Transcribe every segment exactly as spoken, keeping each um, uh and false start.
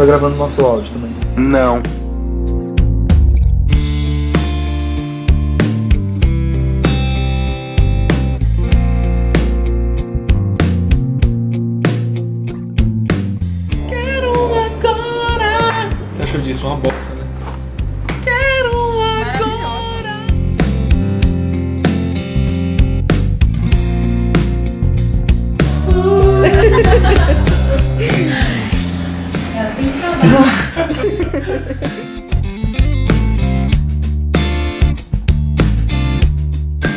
tá gravando nosso áudio também? Não. Quero agora. O que você achou disso? Uma bosta, né? Quero agora. É assim que trabalha.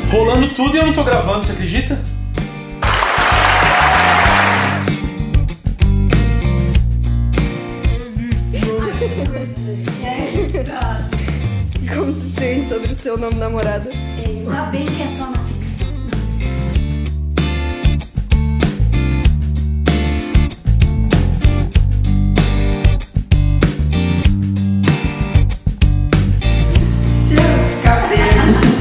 Rolando tudo e eu não tô gravando, você acredita? Como se sente sobre o seu novo namorado? Ainda bem que é só na ficção. Seus cabelos.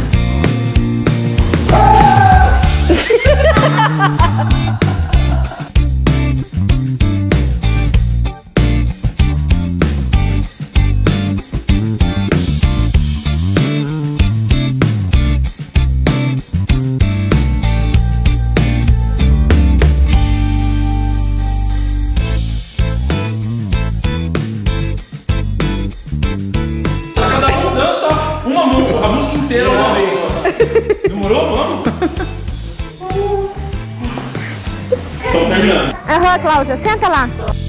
Uma vez. Demorou? Vamos? Tô terminando. Aham, Cláudia, senta lá.